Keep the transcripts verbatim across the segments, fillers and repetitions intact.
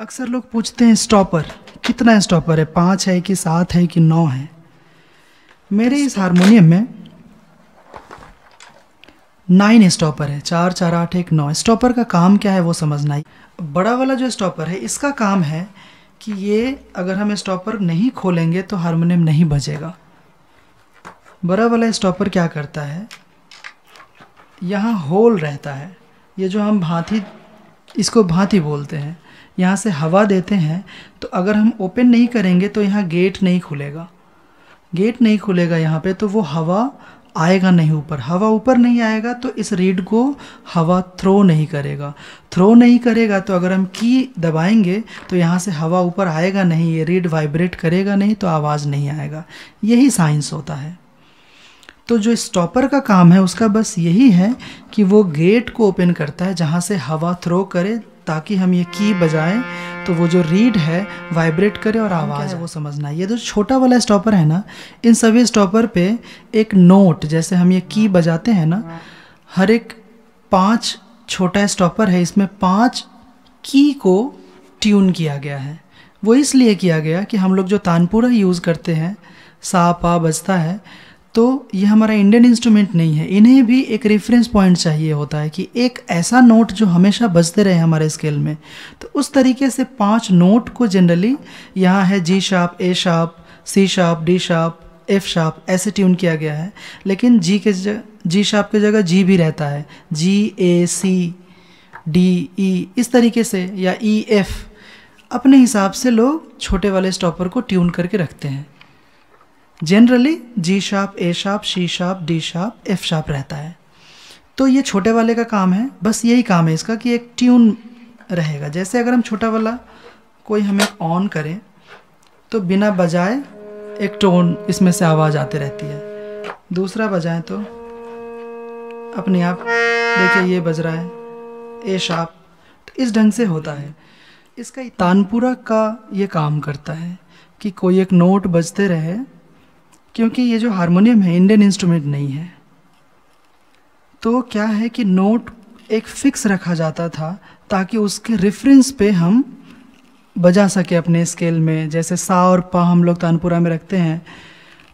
अक्सर लोग पूछते हैं स्टॉपर कितना स्टॉपर है, पाँच है कि सात है कि नौ है। मेरे इस हारमोनियम में नाइन स्टॉपर है, चार चार आठ एक नौ। स्टॉपर का काम क्या है वो समझना है। बड़ा वाला जो स्टॉपर है इसका काम है कि ये अगर हम स्टॉपर नहीं खोलेंगे तो हारमोनियम नहीं बजेगा। बड़ा वाला स्टॉपर क्या करता है, यहाँ होल रहता है, ये जो हम भांति इसको भांति बोलते हैं, यहाँ से हवा देते हैं। तो अगर हम ओपन नहीं करेंगे तो यहाँ गेट नहीं खुलेगा, गेट नहीं खुलेगा यहाँ पे, तो वो हवा आएगा नहीं ऊपर। हवा ऊपर नहीं आएगा तो इस रीड को हवा थ्रो नहीं करेगा, थ्रो नहीं करेगा तो अगर हम की दबाएंगे तो यहाँ से हवा ऊपर आएगा नहीं, ये रीड वाइब्रेट करेगा नहीं तो आवाज़ नहीं आएगा। यही साइंस होता है। तो जो स्टॉपर का काम है उसका बस यही है कि वो गेट को ओपन करता है जहाँ से हवा थ्रो करे, ताकि हम ये की बजाएं तो वो जो रीड है वाइब्रेट करे और आवाज़ है वो समझना है। ये जो छोटा वाला स्टॉपर है ना, इन सभी स्टॉपर पे एक नोट, जैसे हम ये की बजाते हैं ना, हर एक पांच छोटा स्टॉपर है, इसमें पांच की को ट्यून किया गया है। वो इसलिए किया गया कि हम लोग जो तानपुरा यूज़ करते हैं, सा पा बजता है, तो ये हमारा इंडियन इंस्ट्रूमेंट नहीं है, इन्हें भी एक रेफरेंस पॉइंट चाहिए होता है कि एक ऐसा नोट जो हमेशा बजते रहे हमारे स्केल में। तो उस तरीके से पांच नोट को जनरली, यहाँ है G sharp, A sharp, C sharp, D sharp, F sharp, ऐसे ट्यून किया गया है। लेकिन जी के जगह जी शार्प की जगह जी भी रहता है, जी ए सी डी ई इस तरीके से, या ई एफ, अपने हिसाब से लोग छोटे वाले स्टॉपर को ट्यून करके रखते हैं। Generally G sharp, A sharp, C sharp, D sharp, F sharp रहता है। तो ये छोटे वाले का काम है, बस यही काम है इसका कि एक ट्यून रहेगा। जैसे अगर हम छोटा वाला कोई हमें ऑन करें तो बिना बजाए एक टोन इसमें से आवाज़ आती रहती है, दूसरा बजाएं तो अपने आप देखिए ये बज रहा है ए शार्प। तो इस ढंग से होता है। इसका तानपुरा का ये काम करता है कि कोई एक नोट बजते रहे, क्योंकि ये जो हारमोनियम है इंडियन इंस्ट्रूमेंट नहीं है। तो क्या है कि नोट एक फिक्स रखा जाता था ताकि उसके रेफरेंस पे हम बजा सके अपने स्केल में। जैसे सा और पा हम लोग तानपुरा में रखते हैं,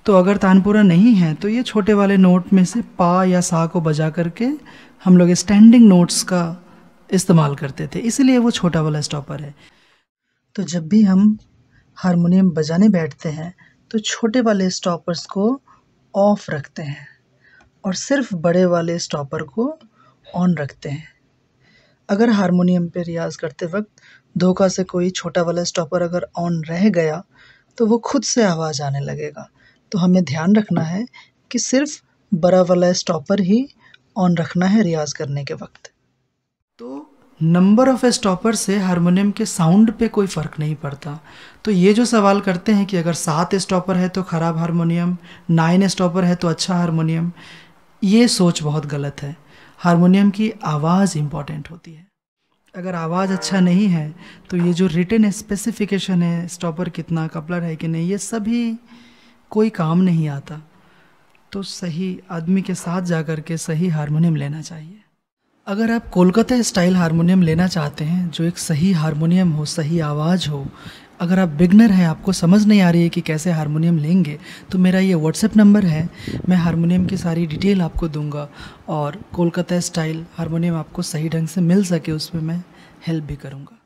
तो अगर तानपुरा नहीं है तो ये छोटे वाले नोट में से पा या सा को बजा करके हम लोग स्टैंडिंग नोट्स का इस्तेमाल करते थे, इसलिए वो छोटा वाला स्टॉपर है। तो जब भी हम हारमोनियम बजाने बैठते हैं तो छोटे वाले स्टॉपर्स को ऑफ रखते हैं और सिर्फ बड़े वाले स्टॉपर को ऑन रखते हैं। अगर हारमोनियम पे रियाज़ करते वक्त धोखा से कोई छोटा वाला स्टॉपर अगर ऑन रह गया तो वो खुद से आवाज़ आने लगेगा। तो हमें ध्यान रखना है कि सिर्फ बड़ा वाला स्टॉपर ही ऑन रखना है रियाज़ करने के वक्त। तो नंबर ऑफ स्टॉपर से हारमोनियम के साउंड पे कोई फ़र्क नहीं पड़ता। तो ये जो सवाल करते हैं कि अगर सात स्टॉपर है तो ख़राब हारमोनियम, नाइन स्टॉपर है तो अच्छा हारमोनियम, ये सोच बहुत गलत है। हारमोनियम की आवाज़ इम्पॉर्टेंट होती है। अगर आवाज़ अच्छा नहीं है तो ये जो रिटन स्पेसिफिकेशन है, स्टॉपर कितना, कपलर है कि नहीं, ये सभी कोई काम नहीं आता। तो सही आदमी के साथ जा कर के सही हारमोनियम लेना चाहिए। अगर आप कोलकाता स्टाइल हारमोनियम लेना चाहते हैं, जो एक सही हारमोनियम हो, सही आवाज़ हो, अगर आप बिगनर हैं, आपको समझ नहीं आ रही है कि कैसे हारमोनियम लेंगे, तो मेरा ये व्हाट्सएप नंबर है, मैं हारमोनियम की सारी डिटेल आपको दूंगा और कोलकाता स्टाइल हारमोनियम आपको सही ढंग से मिल सके उसमें मैं हेल्प भी करूंगा।